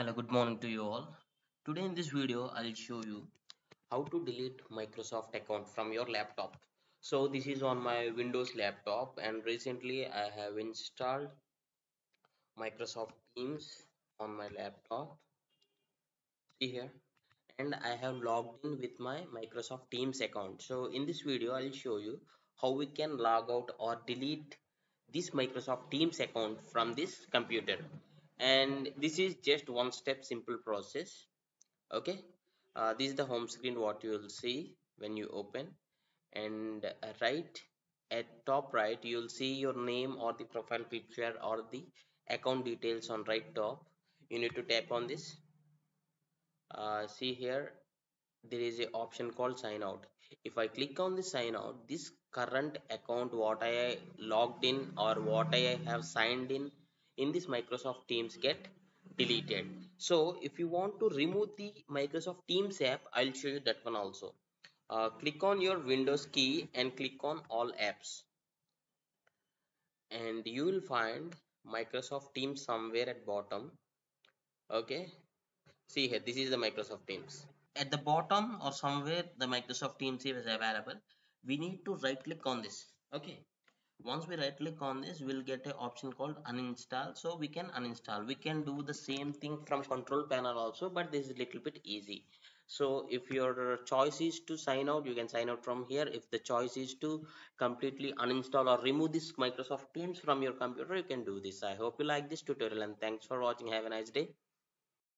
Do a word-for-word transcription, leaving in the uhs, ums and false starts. Hello, good morning to you all. Today in this video I'll show you how to delete Microsoft account from your laptop. So this is on my Windows laptop, and recently I have installed Microsoft Teams on my laptop. See here, and I have logged in with my Microsoft Teams account. So in this video I'll show you how we can log out or delete this Microsoft Teams account from this computer. And this is just one step simple process. Okay, uh, this is the home screen what you will see when you open, and right at top right you will see your name or the profile picture or the account details. On right top you need to tap on this. Uh, see here, there is an option called sign out. If I click on the sign out, this current account what I logged in or what I have signed in in this Microsoft Teams get deleted. So if you want to remove the Microsoft Teams app, I'll show you that one also. Uh, click on your Windows key and click on all apps, and you will find Microsoft Teams somewhere at bottom. Okay, see here, this is the Microsoft Teams. At the bottom or somewhere the Microsoft Teams is available. We need to right click on this. Okay, once we right click on this, we'll get an option called uninstall. So we can uninstall. We can do the same thing from control panel also, but this is a little bit easy. So if your choice is to sign out, you can sign out from here. If the choice is to completely uninstall or remove this Microsoft Teams from your computer, you can do this. I hope you like this tutorial, and thanks for watching. Have a nice day.